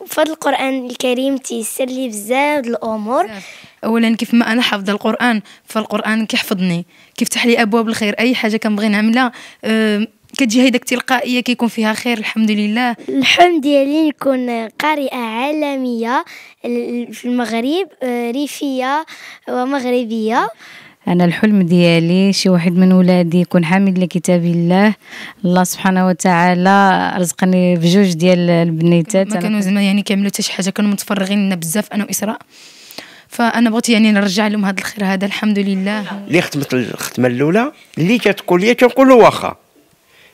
بفضل القرآن الكريم تيسر لي بزاف الأمور. أولا كيف ما أنا حافظة القرآن فالقرآن كيحفظني، كيفتح لي أبواب الخير، أي حاجة كنبغي نعملها كتجي هيداك تلقائية كيكون فيها خير. الحمد لله الحمد ديالي نكون قارئة عالمية في المغرب، ريفية ومغربية. أنا الحلم ديالي شي واحد من ولادي يكون حامل لكتاب الله، الله سبحانه وتعالى رزقني بجوج ديال البنيتات. ما كانوا زعما يعني كيعملوا حتى شي حاجه، كانوا متفرغين لنا بزاف انا وإسراء، فانا بغيت يعني نرجع لهم هذا الخير هذا. الحمد لله اللي ختمت الختمه الاولى اللي كتقول لي كنقول له واخا،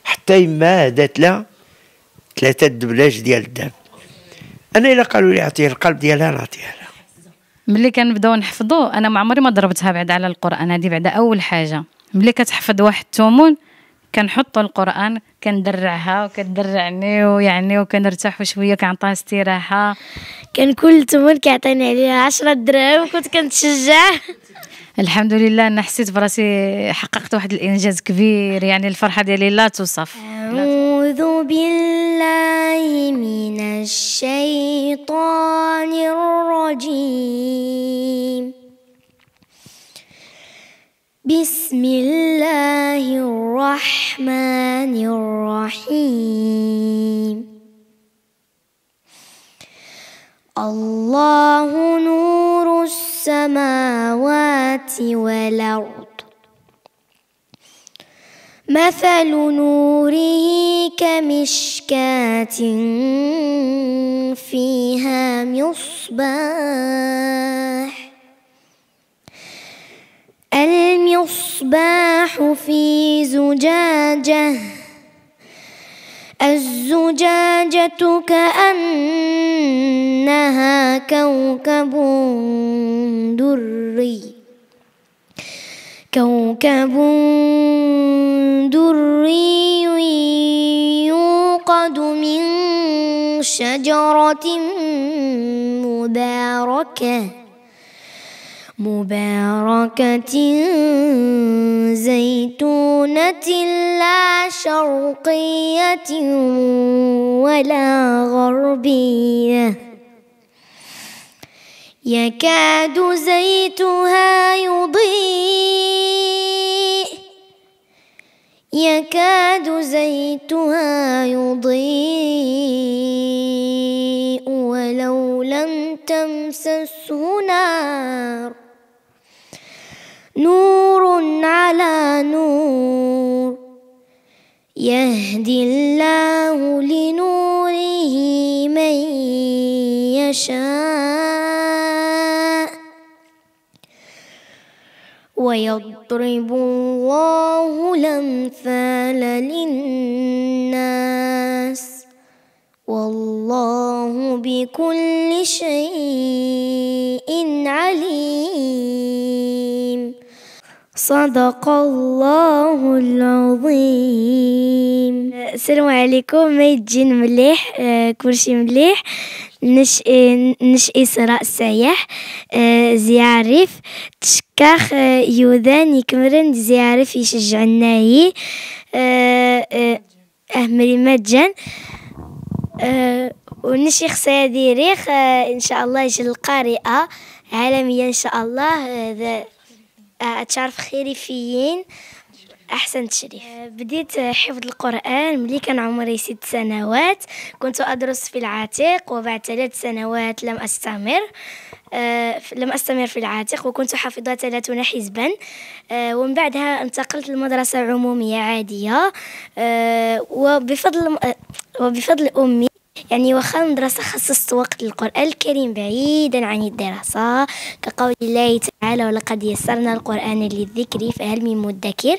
حتى يما دات لها 3 دبلاج ديال الدم. انا الا قالوا لي اعطيه القلب ديالها نعطيها لها. ملي كنبداو نحفظو، انا ما عمري ما ضربتها بعد على القران، هذه بعدا اول حاجه. ملي كتحفظ واحد التمون كنحطو القران كندرعها وكتدرعني ويعني وكنرتاحو شويه، كنعطيها استراحه. كان كل تمون كيعطيني عليها 10 دراهم، كنت كنتشجع. الحمد لله انا حسيت براسي حققت واحد الانجاز كبير، يعني الفرحه ديالي لا توصف. أعوذ بالله من الشيطان الرجيم، بسم الله الرحمن الرحيم. الله نور السماوات والأرض، مثل نوره كمشكاة فيها مصباح، المصباح في زجاجة، الزجاجة كأنها كوكب دري، كوكب دري يوقد من شجرة مباركة زيتونة لا شرقية ولا غربية، يكاد زيتها يضيء، يكاد زيتها يضيء ولو لم تمسسه نار، نور على نور، يهدي الله لنوره من يشاء، ويضرب الله الأمثال للناس، والله بكل شيء عليم. صدق الله العظيم. السلام عليكم. ما يتجين مليح، كلشي مليح. نش إسراء السياح زيارف تشكاخ يوذان يكمرن زيارف يشجع الناي أهمري مجان ونشيخ سيديريخ إن شاء الله يجي القارئة عالمية إن شاء الله أتشارف خريفيين أحسن تشريف. بديت حفظ القرآن ملي كان عمري 6 سنوات، كنت أدرس في العاتق، وبعد 3 سنوات لم أستمر في العاتق، وكنت حافظة 30 حزبا، ومن بعدها انتقلت لمدرسة عمومية عادية، وبفضل أمي. يعني واخا المدرسة خصصت وقت للقرآن الكريم بعيدا عن الدراسة، كقول الله تعالى ولقد يسرنا القرآن للذكر فهل من مدكر.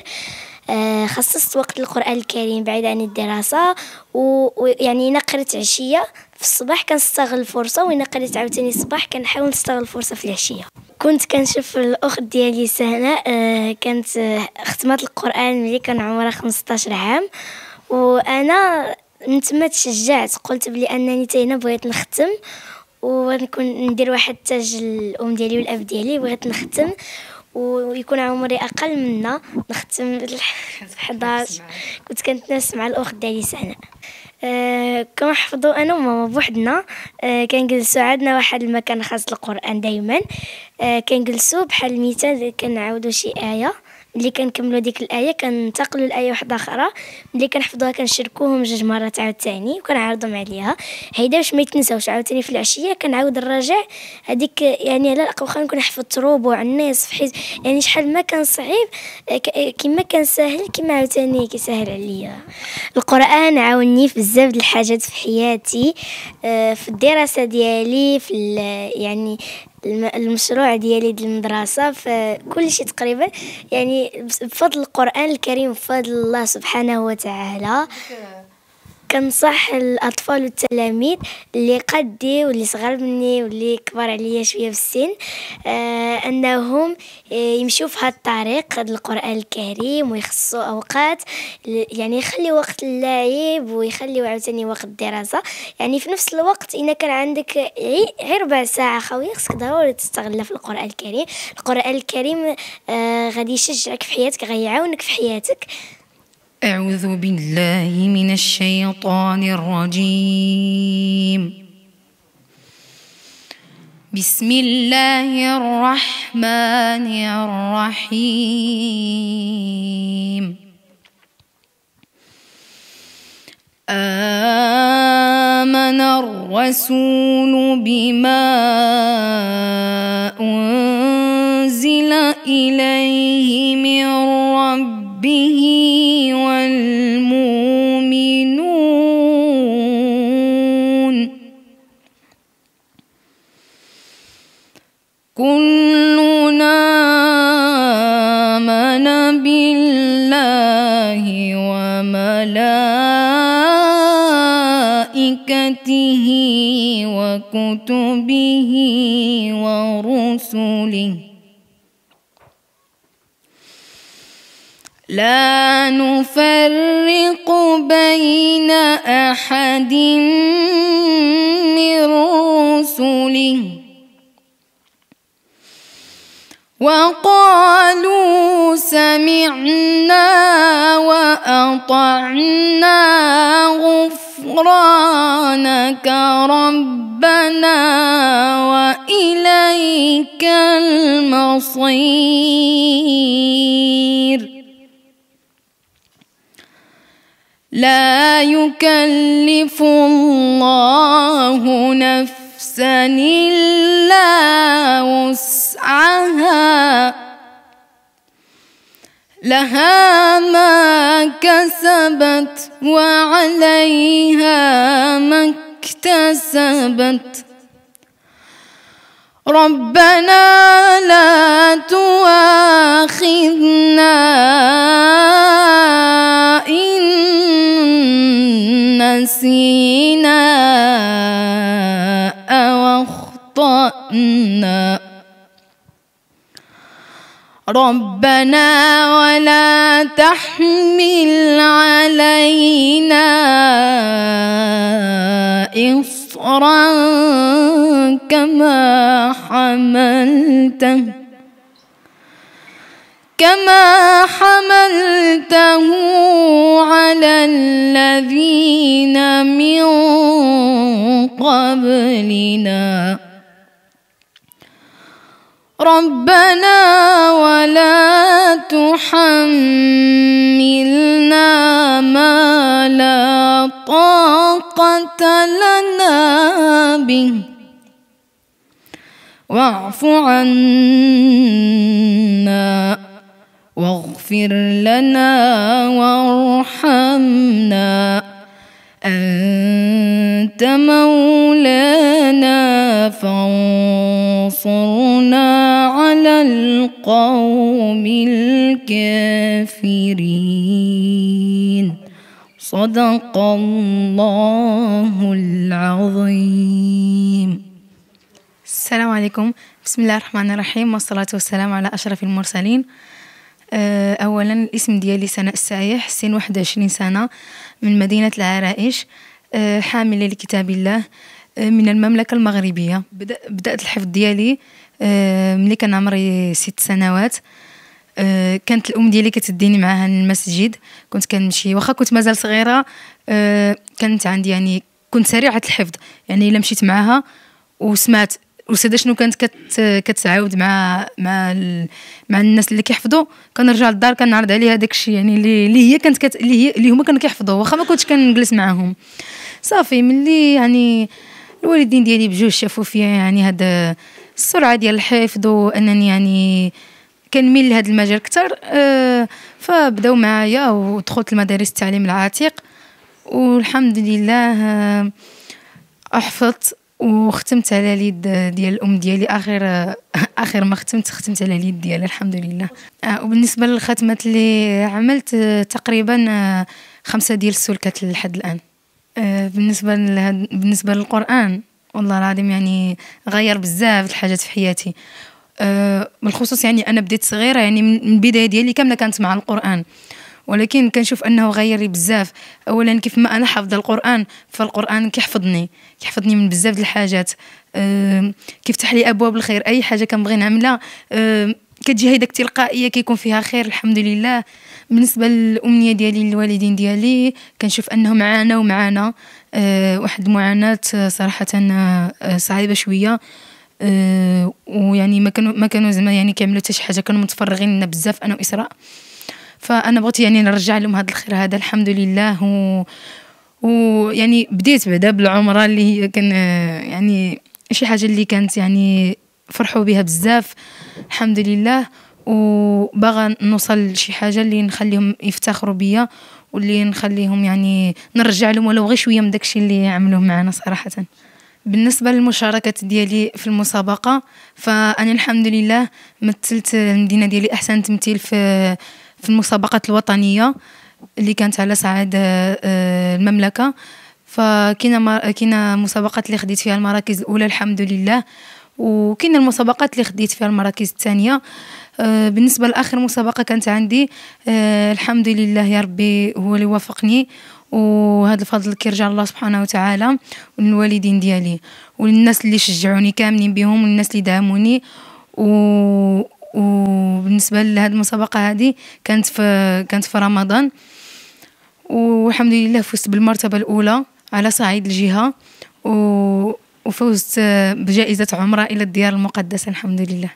خصصت وقت للقرآن الكريم بعيد عن الدراسة، ويعني نقرت عشية في الصباح كنستغل الفرصة، ونقرت عاوتاني الصباح كنحاول نستغل الفرصة في العشية. كنت كنشوف الأخت ديالي سناء كانت ختمت القرآن ملي كان عمرها 15 عام، وأنا من تما تشجعت، قلت بلي انني حتى انا بغيت نختم ونكون ندير واحد التاج الام ديالي والاب ديالي، بغيت نختم ويكون عمري اقل منا نختم ب11. كنت كنتناس مع الاخت ديالي سناء. كنحفظوا انا وماما بوحدنا. كنجلسوا عندنا واحد المكان خاص للقران دائما. كنجلسوا بحال المثال كنعاودوا شي ايه، ملي كنكملوا ديك الايه كننتقلوا لايه واحده اخرى، ملي كنحفظوها كنشاركوهم جوج مرات عاوتاني وكنعرضهم عليها هيدا باش ما يتنساوش. عاوتاني في العشيه كنعاود نراجع هذيك، يعني على الاقل واخا نكون حفظت ربع النصف، حيت يعني شحال ما كان صعيب كما كان ساهل كما عاوتاني كيسهل عليا. القران عاوني في بزاف د الحاجات في حياتي، في الدراسه ديالي، في يعني المشروع ديالي ديال المدرسه، فكل شيء تقريبا، يعني بفضل القران الكريم بفضل الله سبحانه وتعالى. كنصح الاطفال والتلاميذ اللي قدي واللي صغر مني واللي كبر عليا شويه في السن انهم يمشيو في هذا الطريق ديال القران الكريم، ويخصوا اوقات يعني يخلي وقت اللعب ويخليو عاوتاني وقت الدراسه. يعني في نفس الوقت اذا كان عندك غير ربع ساعه خويا خصك ضروري تستغلها في القران الكريم. القران الكريم غادي يشجعك في حياتك، غيعاونك في حياتك. أعوذ بالله من الشيطان الرجيم. بسم الله الرحمن الرحيم. آمن الرسول بما أنزل إليه من ربه والمؤمنون كلنا آمن بالله وملائكته وكتبه ورسله لا نفرق بين أحد من رسله وقالوا سمعنا وأطعنا غفرانك ربنا وإليك المصير. لا يكلف الله نفسا إلا وسعها، لها ما كسبت وعليها ما اكتسبت. ربنا لا تؤاخذنا إن نسينا أو أخطأنا. ربنا ولا تحمل علينا إصرا كما حملته على الذين من قبلنا. ربنا ولا تحملنا ما لا طاقة لنا به واعف عنا واغفر لنا وارحمنا أنت مولانا فانصرنا على القوم الكافرين. صدق الله العظيم. السلام عليكم. بسم الله الرحمن الرحيم والصلاة والسلام على أشرف المرسلين. أولا الاسم ديالي سناء السايح، سن 21 سنة، من مدينة العرائش، حاملة لكتاب الله، من المملكة المغربية. بدأت الحفظ ديالي ملي كان عمري 6 سنوات كانت الام ديالي كتديني معاها للمسجد. كنت كنمشي واخا كنت مازال صغيره، كانت عندي يعني كنت سريعه الحفظ، يعني الا مشيت معاها وسمعت الأستاذة شنو كانت كتعاود مع الناس اللي كيحفظوا، كنرجع للدار كنعرض عليها داك الشيء يعني اللي هما كانوا كيحفظوا، واخا ما كنتش كنجلس معاهم. صافي ملي يعني الوالدين ديالي بجوج شافوا فيا يعني هاد السرعه ديال الحفظ وانني يعني كنميل لهذا المجال اكثر، فبداو معايا ودخلت المدارس التعليم العاتق والحمد لله احفظت وختمت على اليد ديال الام ديالي. اخر ما ختمت على اليد ديالها الحمد لله. وبالنسبه للختمات اللي عملت تقريبا 5 ديال السلكات لحد الان. بالنسبه للقران والله العظيم يعني غير بزاف الحاجات في حياتي، بالخصوص يعني انا بديت صغيره، يعني من البدايه ديالي كامله كانت مع القران، ولكن كنشوف انه غير لي بزاف. اولا كيف ما انا حافظه القران، فالقران كيحفظني من بزاف د الحاجات، كيفتح لي ابواب الخير. اي حاجه كنبغي نعملها كتجي هيداك تلقائيه كيكون فيها خير الحمد لله. بالنسبه للامنيه ديالي للوالدين ديالي كنشوف انهم معانا واحد المعاناه صراحه صعيبه شويه، ويعني ما كانوا زعما يعني كيعملوا حتى شي حاجه، كانوا متفرغين لنا بزاف انا واسراء، فانا بغيت يعني نرجع لهم هذا الخير هذا الحمد لله. ويعني بديت بعدا بالعمره اللي هي كان يعني شي حاجه اللي كانت يعني فرحوا بها بزاف الحمد لله، وباغا نوصل لشي حاجه اللي نخليهم يفتخروا بيا واللي نخليهم يعني نرجع لهم ولو غير شويه من داكشي اللي عملوه معنا صراحه. بالنسبه للمشاركات ديالي في المسابقه، فانا الحمد لله مثلت المدينه ديالي احسن تمثيل في المسابقات الوطنيه اللي كانت على صعيد المملكه، فكاينه مسابقات اللي خديت فيها المراكز الاولى الحمد لله، وكاينه المسابقات اللي خديت فيها المراكز الثانيه. بالنسبه لاخر مسابقه كانت عندي الحمد لله يا ربي هو اللي وفقني، وهذا الفضل كيرجع الله سبحانه وتعالى والوالدين ديالي والناس اللي شجعوني كاملين بهم والناس اللي دعموني. وبالنسبه لهاد المسابقه هذه كانت في رمضان، والحمد لله فزت بالمرتبه الاولى على صعيد الجهه، وفزت بجائزه عمره الى الديار المقدسه الحمد لله.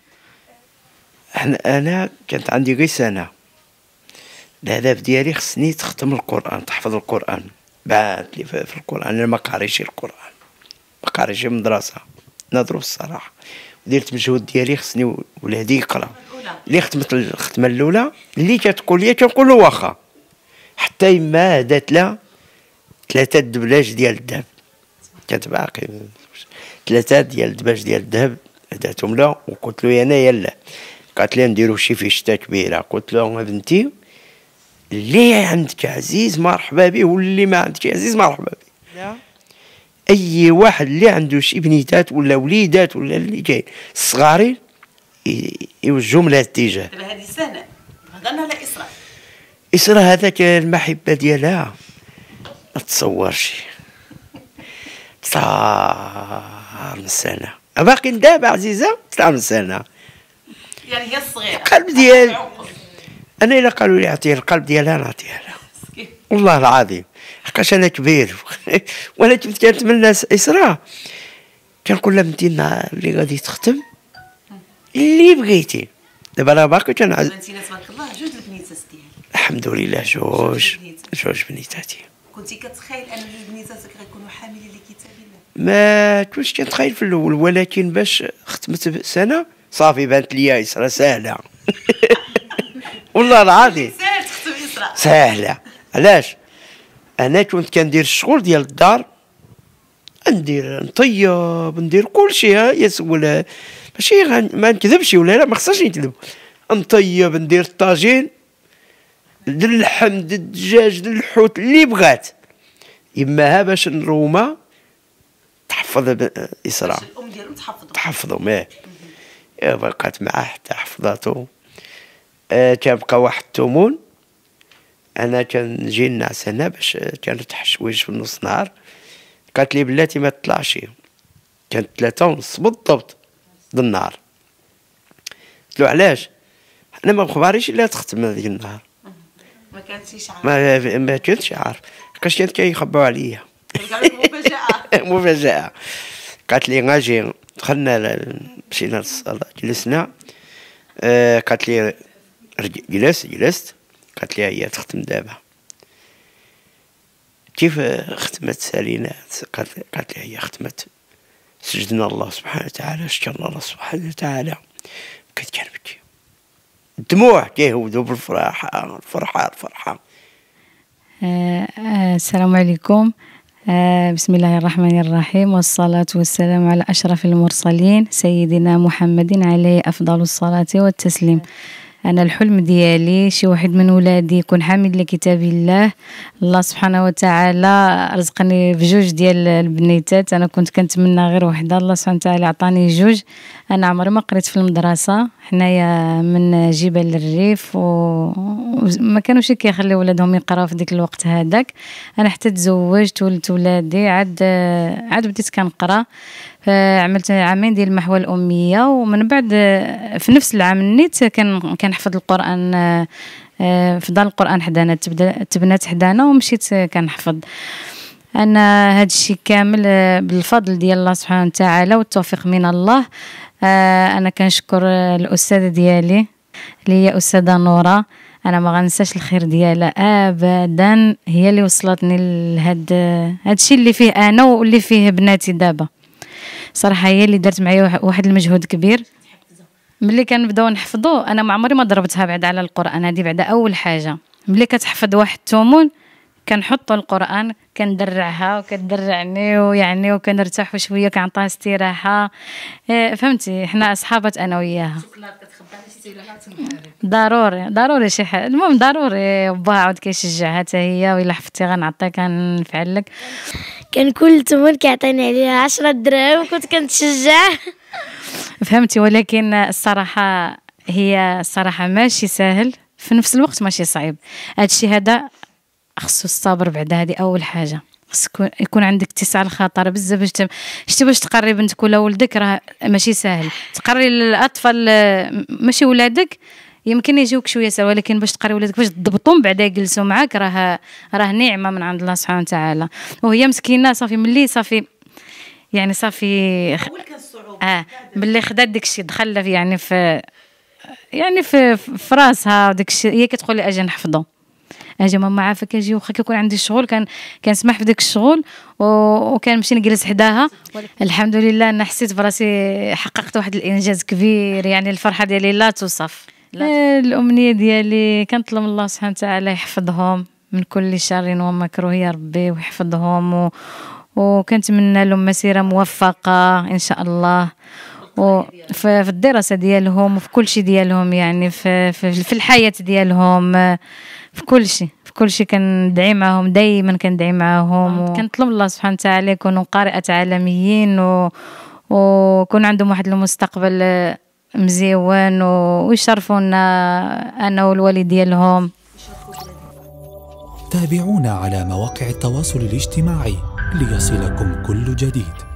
انا كانت عندي غير سنه، الهدف ديالي خصني تختم القران، تحفظ القران. بعث لي في القران، انا ما قاريش القران، ما قاريش المدرسه، نضرب الصراحه درت المجهود ديالي، خصني ولادي يقرا. اللي ختمت الختمه الاولى اللي كتقول لي كنقول له واخا، حتى يما هدات لها 3 دبلاج ديال الذهب، كانت باقي 3 دبلاج ديال الذهب هداتهم لها، وقلت له انا يلا قالت لي نديرو شي فيشتا كبيره، قلت لها بنتي اللي عندك عزيز مرحبا به واللي ما عندك عزيز مرحبا به. اي واحد اللي عنده شي بنيتات ولا وليدات ولا اللي جاي الصغارين يوجههم لهذا الاتجاه. دابا هذه سناء، هضرنا على إسراء هذاك المحبه ديالها ما تتصورش، طلع من سنه باقي دابا عزيزه، طلع من سنه يعني هي الصغيره القلب ديال انا الا قالوا لي اعطيه القلب ديالها نعطيها لها والله العظيم، حقاش انا كبير وانا كنت كنتمنى إسراء كنقول لها بنتي النهار اللي غادي تختم اللي بغيتي. دابا راه باقي كنعز بنتي تبارك الله، 2 البنيتات ديالك الحمد لله، 2 بنيتاتي. كنتي كتخيل ان 2 بنيتاتك غيكونوا حاملين لكتاب الله؟ ما كنتش كنتخيل في الاول، ولكن باش ختمت سنه صافي بانت لي إسراء سهله والله العظيم سهل تختم إسراء سهله. علاش؟ انا كنت كندير الشغل ديال الدار، ندير نطيب ندير كلشي، يسول ماشي ما نكذبش ولا لا، ما خصنيش نكذب، نطيب ندير الطاجين اللحم الدجاج الحوت اللي بغات يماها باش نرومه تحفظ إسراء، الام ديالو تحفظهم بقات معاه حتى حفظاتو. كيبقى واحد الثمن، انا كنجي نعس هنا باش كانت حشويج في نص النهار، قالت لي بلاتي ما تطلعش، كانت 3:30 بالضبط د النهار قلت له علاش؟ انا ما بخباريش الا تختم هذيك النهار. ما كانتيش عارف؟ ما كنتش عارف، لحقاش كانت كيخباو عليا. مفاجأة مفاجأة. قالت لي غاجي، دخلنا مشينا للصالة جلسنا، قالت لي جلست، قالت لي هي تختم دابا. كيف ختمت سالينات؟ قالت لي هي ختمت. سجدنا الله سبحانه وتعالى، شكرنا الله سبحانه وتعالى، بقيت كنبكي، الدموع كيهودوا بالفرحة الفرحة الفرحة. السلام عليكم. بسم الله الرحمن الرحيم، والصلاة والسلام على أشرف المرسلين سيدنا محمد عليه أفضل الصلاة والتسليم. أنا الحلم ديالي شي واحد من ولادي يكون حامد لكتاب الله. الله سبحانه وتعالى رزقني بجوج ديال البنيتات، أنا كنت كنتمنى غير وحدة، الله سبحانه وتعالى عطاني جوج. أنا عمري ما قريت في المدرسة، حنايا من جبل الريف وما كانوش كيخليو ولادهم يقراو في ديك الوقت هذاك. أنا حتى تزوجت ولدت ولادي عاد بديت كنقرا، عملت عامين ديال المحوى الأمية، ومن بعد في نفس العام نيت كنحفظ القرآن في دار القرآن حدانا، تبنات حدانا، ومشيت كنحفظ. أنا هاد الشي كامل بالفضل ديال الله سبحانه وتعالى والتوفيق من الله. أنا كنشكر الأستاذة ديالي اللي هي أستاذة نورة، أنا ما غنساش الخير ديالها أبدا، هي اللي وصلتني لهاد الشي اللي فيه أنا واللي فيه بناتي دابا. صراحة هي اللي دارت معايا واحد المجهود كبير. ملي كنبداو نحفظو، أنا ما عمري ما ضربتها بعد على القرآن، هادي بعدا أول حاجة. ملي كتحفظ واحد التمون كنحطو القرآن، كندرعها وكتدرعني ويعني وكنرتاحو شويه، كنعطيها استراحه. فهمتي، حنا اصحابات انا وياها. ضروري ضروري شي حاجه، المهم ضروري باها عاود كيشجعها حتى هي، ويلا حفظتي غنعطيك كنفعل لك. كان كل تمر كيعطيني عليها 10 دراهم وكنت كنتشجع. فهمتي، ولكن الصراحه هي الصراحه ماشي ساهل، في نفس الوقت ماشي صعيب. هادشي هذا خصو الصبر بعدا، هادي اول حاجه. خص يكون عندك اتساع الخاطر بزاف باش شتي باش تقري بنتك ولا ولدك، راه ماشي ساهل. تقري الاطفال ماشي ولادك يمكن يجيوك شويه سهل، ولكن باش تقري ولادك باش تضبطهم بعدا يجلسوا معاك، راه نعمه من عند الله سبحانه وتعالى. وهي مسكينه صافي، ملي صافي يعني صافي ملي خدات داكشي دخل يعني في راسها وداكشي، هي كتقول لي اجي نحفظو، اجي ماما عافاك اجي، واخا كيكون عندي شغل كنسمح في داك الشغل وكنمشي نجلس حداها. الحمد لله انا حسيت براسي حققت واحد الانجاز كبير، يعني الفرحه ديالي لا توصف. الامنيه ديالي كنطلب الله سبحانه وتعالى يحفظهم من كل شر ومكروه يا ربي، ويحفظهم وكنتمنى لهم مسيره موفقه ان شاء الله، في الدراسه ديالهم وفي كل شيء ديالهم، يعني في الحياه ديالهم، في كل شيء في كل شيء كندعي معاهم، دائما كندعي معاهم. كنطلب الله سبحانه وتعالى يكونوا قارئة عالميين ويكون عندهم واحد المستقبل مزيون ويشرفونا انا والوالد ديالهم. تابعونا على مواقع التواصل الاجتماعي ليصلكم كل جديد.